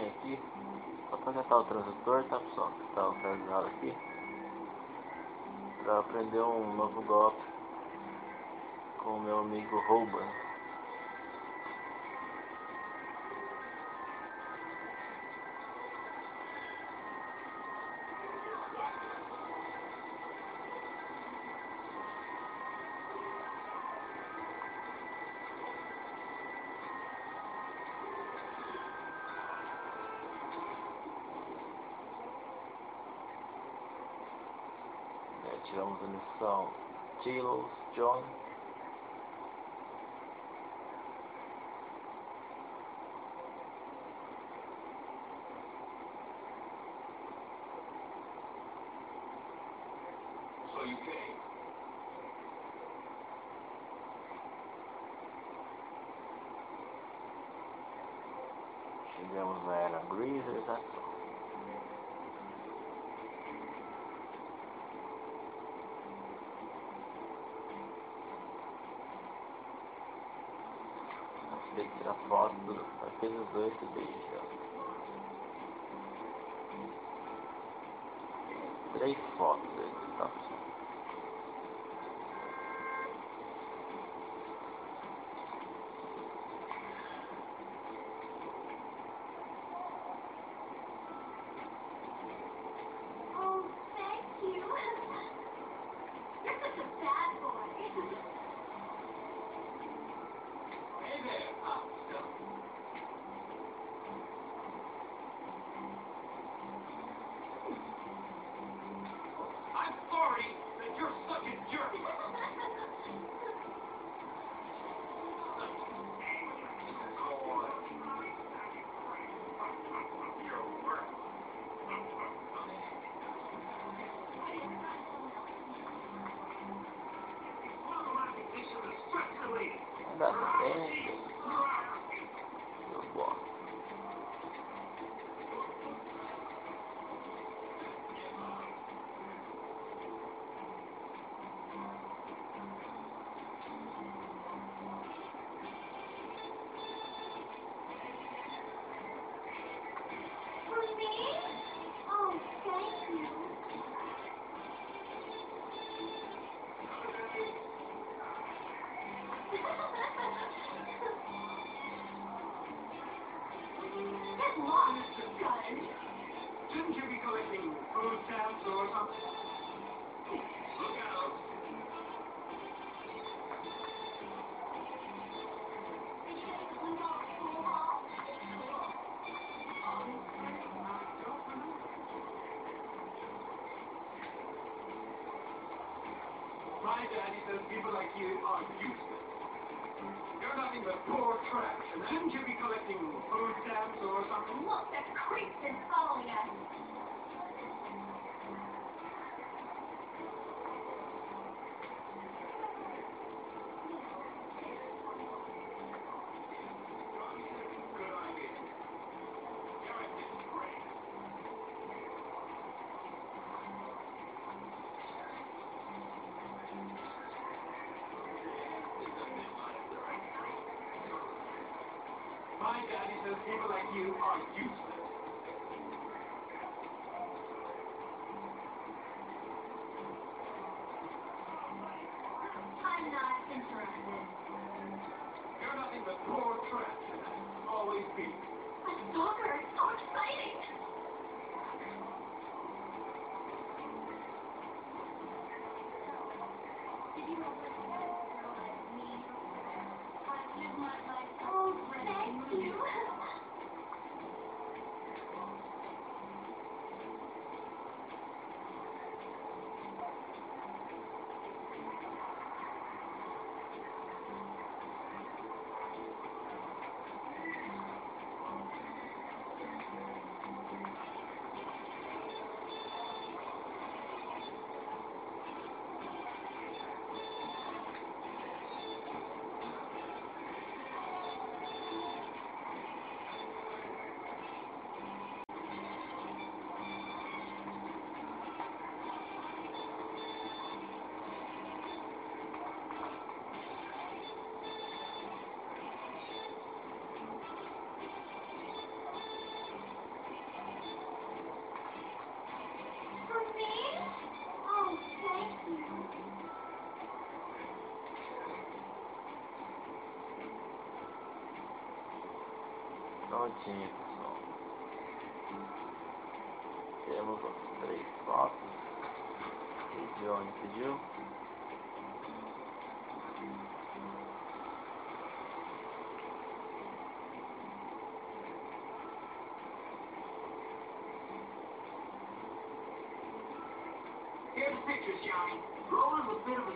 vem aqui, só pra acertar o transdutor, tá pessoal, que tá localizado aqui, pra aprender um novo golpe com o meu amigo Rouba. Tiramos a missão Jealous Johnny. So you came. Chegamos na era Grease, tá? Tem que tirar foto daqueles dois que deixam. 3 fotos aí, tá pessoal? Shouldn't you be collecting food stamps or something? Look out! My daddy says people like you are useless. You're nothing but poor trash, and shouldn't you be collecting food stamps or something? Look, that creep is following us. My daddy says people like you are useless. I'm not interested. You're nothing but poor trash, and that's always be. A stalker is so exciting. Did you ever realize me? I live my life so ready. Thank you. plantinha, pessoal. Temos as três fotos que Johnny pediu. Here's pictures, Johnny. Roll with a bit of